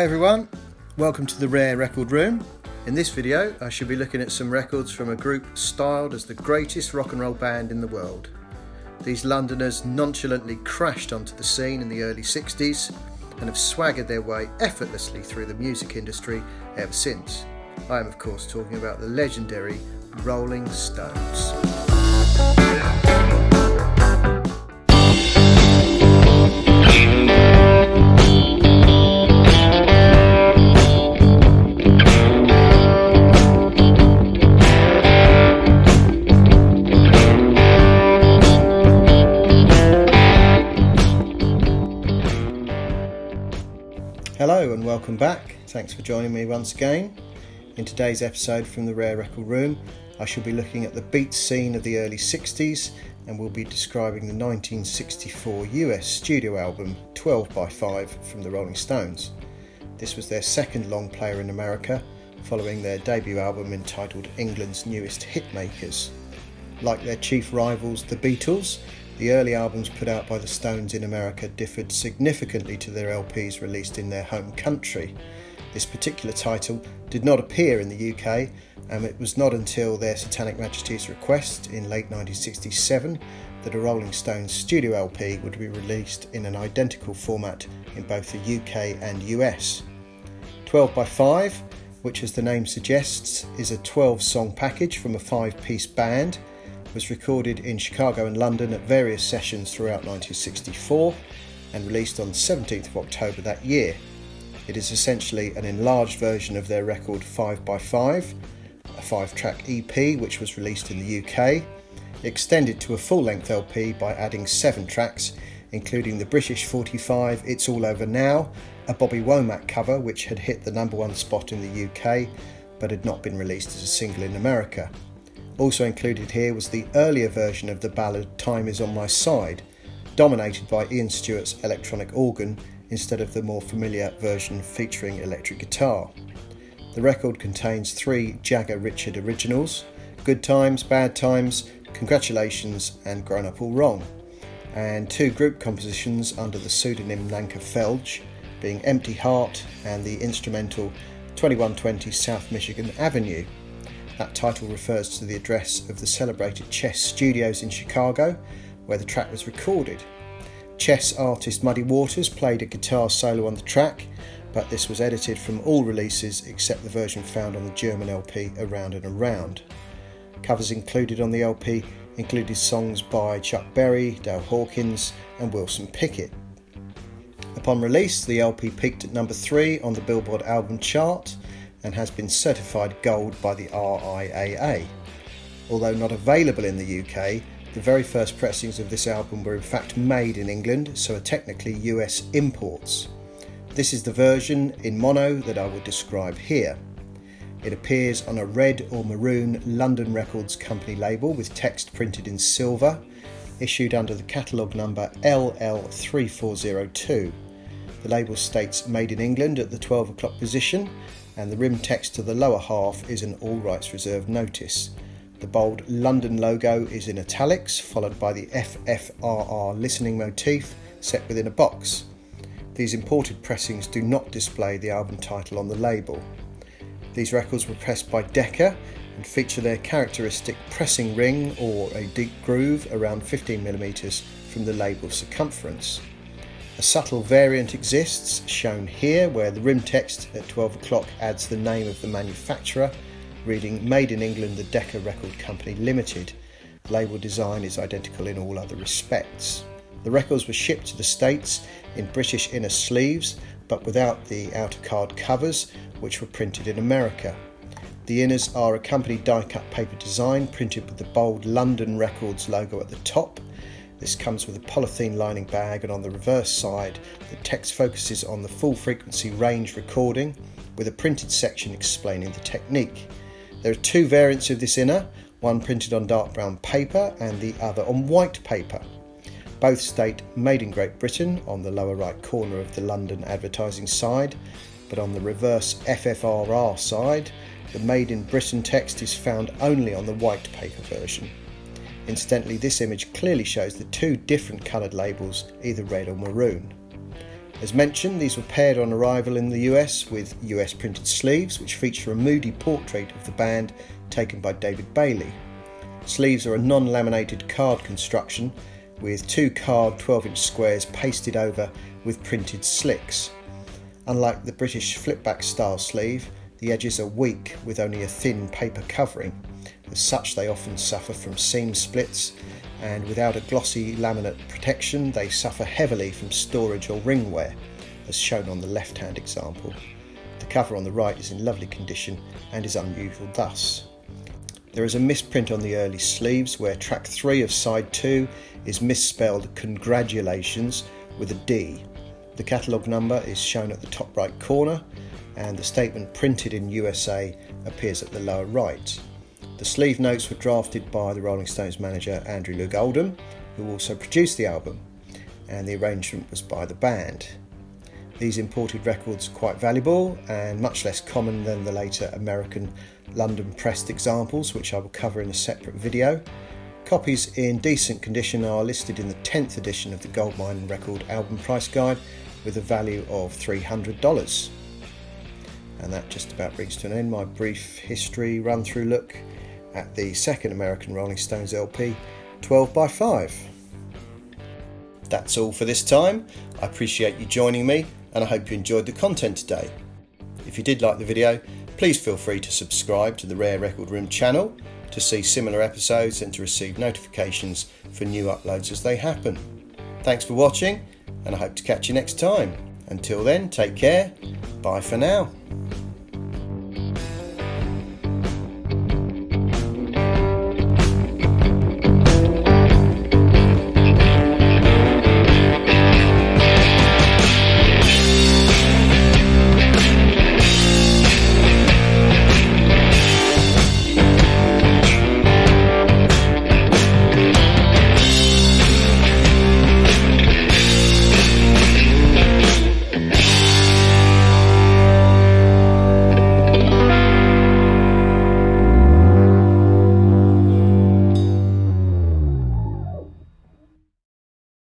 Hi everyone, welcome to the Rare Record Room. In this video I should be looking at some records from a group styled as the greatest rock and roll band in the world. These Londoners nonchalantly crashed onto the scene in the early 60s and have swaggered their way effortlessly through the music industry ever since. I am of course talking about the legendary Rolling Stones. Hello and welcome back, thanks for joining me once again. In today's episode from the Rare Record Room I shall be looking at the beat scene of the early 60s and we'll be describing the 1964 US studio album 12x5 from the Rolling Stones. This was their second long player in America following their debut album entitled England's Newest Hitmakers. Like their chief rivals the Beatles, the early albums put out by the Stones in America differed significantly to their LPs released in their home country. This particular title did not appear in the UK, and it was not until Their Satanic Majesties Request in late 1967 that a Rolling Stones studio LP would be released in an identical format in both the UK and US. 12x5, which as the name suggests is a 12-song package from a 5-piece band, was recorded in Chicago and London at various sessions throughout 1964 and released on the 17th of October that year. It is essentially an enlarged version of their record 5x5, a 5-track EP which was released in the UK, extended to a full-length LP by adding 7 tracks, including the British 45 It's All Over Now, a Bobby Womack cover which had hit the #1 spot in the UK but had not been released as a single in America. Also included here was the earlier version of the ballad Time Is On My Side, dominated by Ian Stewart's electronic organ instead of the more familiar version featuring electric guitar. The record contains 3 Jagger Richard originals, Good Times, Bad Times, Congratulations and Grown Up All Wrong, and 2 group compositions under the pseudonym Nanker Edge, being Empty Heart and the instrumental 2120 South Michigan Avenue. That title refers to the address of the celebrated Chess Studios in Chicago, where the track was recorded. Chess artist Muddy Waters played a guitar solo on the track, but this was edited from all releases except the version found on the German LP Around and Around. Covers included on the LP included songs by Chuck Berry, Dale Hawkins and Wilson Pickett. Upon release, the LP peaked at #3 on the Billboard album chart and has been certified gold by the RIAA. Although not available in the UK, the very first pressings of this album were in fact made in England, so are technically US imports. This is the version in mono that I will describe here. It appears on a red or maroon London Records company label with text printed in silver, issued under the catalogue number LL3402. The label states Made in England at the 12 o'clock position, and the rim text to the lower half is an all rights reserved notice. The bold London logo is in italics, followed by the FFRR listening motif set within a box. These imported pressings do not display the album title on the label. These records were pressed by Decca and feature their characteristic pressing ring or a deep groove around 15mm from the label circumference. A subtle variant exists, shown here, where the rim text at 12 o'clock adds the name of the manufacturer, reading Made in England, the Decca Record Company Limited. Label design is identical in all other respects. The records were shipped to the States in British inner sleeves, but without the outer card covers, which were printed in America. The inners are a company die-cut paper design printed with the bold London Records logo at the top. This comes with a polythene lining bag, and on the reverse side the text focuses on the full frequency range recording with a printed section explaining the technique. There are 2 variants of this inner, one printed on dark brown paper and the other on white paper. Both state Made in Great Britain on the lower right corner of the London advertising side, but on the reverse FFRR side the Made in Britain text is found only on the white paper version. Incidentally, this image clearly shows the 2 different coloured labels, either red or maroon. As mentioned, these were paired on arrival in the US with US printed sleeves, which feature a moody portrait of the band taken by David Bailey. Sleeves are a non-laminated card construction with two card 12-inch squares pasted over with printed slicks. Unlike the British flipback style sleeve, the edges are weak with only a thin paper covering. As such, they often suffer from seam splits, and without a glossy laminate protection they suffer heavily from storage or ring wear, as shown on the left-hand example. The cover on the right is in lovely condition and is unusual thus. There is a misprint on the early sleeves where track 3 of side 2 is misspelled Congratulations with a D. The catalogue number is shown at the top right corner and the statement Printed in USA appears at the lower right. The sleeve notes were drafted by the Rolling Stones manager Andrew Loog Oldham, who also produced the album, and the arrangement was by the band. These imported records are quite valuable and much less common than the later American London pressed examples, which I will cover in a separate video. Copies in decent condition are listed in the 10th edition of the Goldmine Record Album Price Guide with a value of $300. And that just about brings to an end my brief history run-through look at the second American Rolling Stones LP, 12x5. That's all for this time. I appreciate you joining me and I hope you enjoyed the content today. If you did like the video, please feel free to subscribe to the Rare Record Room channel to see similar episodes and to receive notifications for new uploads as they happen. Thanks for watching and I hope to catch you next time. Until then, take care. Bye for now.